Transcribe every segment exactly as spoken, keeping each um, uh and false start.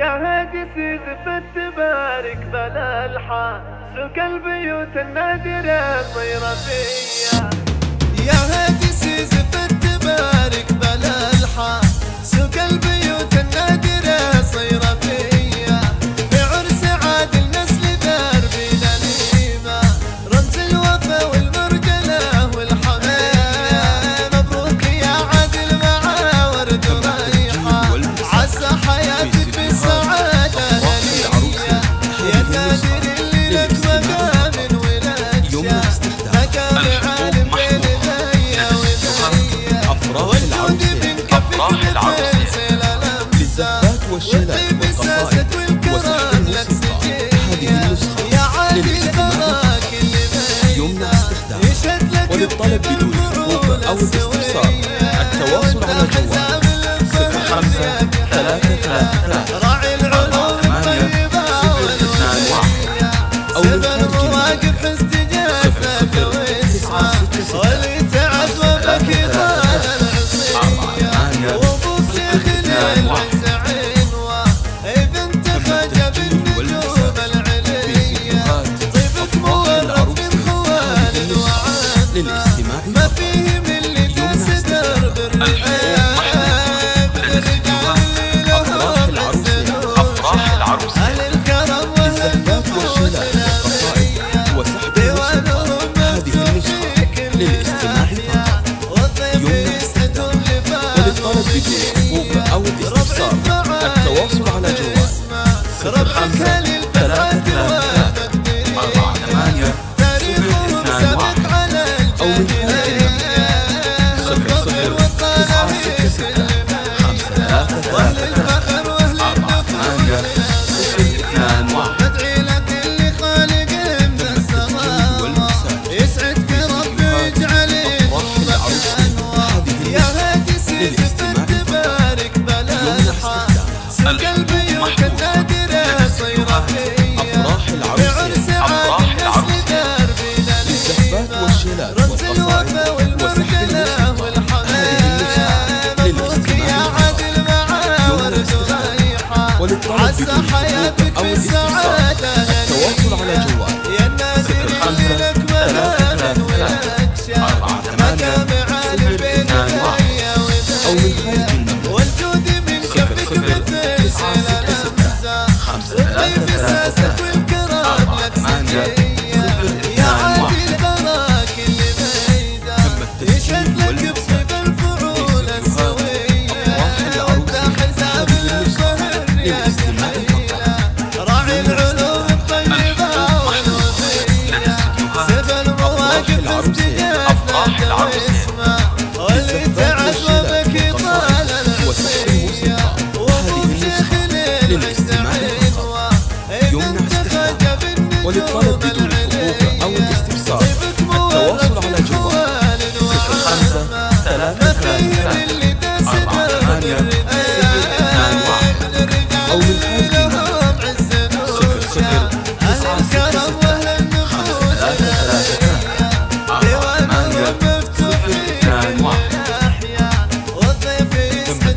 يا هادي تثبت تبارك بلا الحان سوق البيوت النادرة الطيرة فيا يا هادي تثبت تبارك بلا الحان سوق البيوت النادرة الطيرة فيا بعرس عاد النسل دربنا ليما رمز الوفا والمرجلة والحماية مبروك يا عادل مع ورد ريحة عسى حياتي للطلب بدون عقوبة أو الاستفسار. التواصل على الجوال صفر خمسة ثلاثة ثلاثة راعي العلوم الطيبة والوفية سبع مواقف استجابة واسعة ولتعب وبكي طال العصية وضوء شيخ العلم عنوة أي بنت خجب النجوم العلية طيبك مورد من خوان الوعاء ما فيه من اللي داس درب الرحاب الرجال لهم السلوك أهل الكرم والزفات والشلال وسحب الوصف هذه النسخة للاستماع فقط يمنع استخدام وللطلب بدون عقوبة أو الاستفسار التواصل على جوال صفر خمسة ثلاثة ثلاثة أربعة ثمانية صفر اثنان واحد عسى حياتك بالسعادة التواصل على جوال يا الناس اللي لك ملاذ وينشأ مكان عالي بين الحية والدنيا والجود من كفك بتسأل الأمزة وطيب إحساسك والكرام لك سجية يا عادي البراك اللي بعيدة يشهد لك بسبب الفعول السوية وداخل سابق الشهر يا راعي العلوم الطيبة والوفية سبع المواقف استجابة واسمة واللي تعب وبكي طال العصية وضوء شيخ للاستماع فقط يمنع استخدام وللطلب بدون عقوبة أو الاستفسار التواصل على جوال صفر خمسة ثلاثة ثلاثة أربعة ثمانية صفر اثنان واحد أو من ربعك للمسعد والمجدية تاريخهم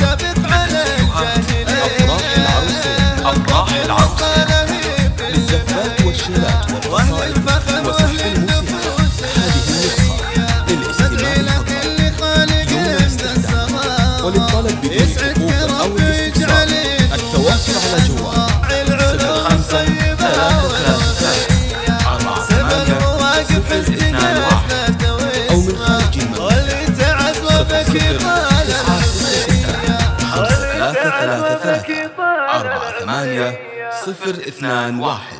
سابق على الجاهلية أفراح العروسة للزفات والشلات وأهل الفخر والنفوس أدعي لك اللي خالقنا من السماء وللطلب بدون عقوبة أو الاستفسار التواصل على جوال صفر خمسة ثلاثة ثلاثة أربعة ثمانية صفر اثنان واحد صفر ثمانية صفر اثنان واحد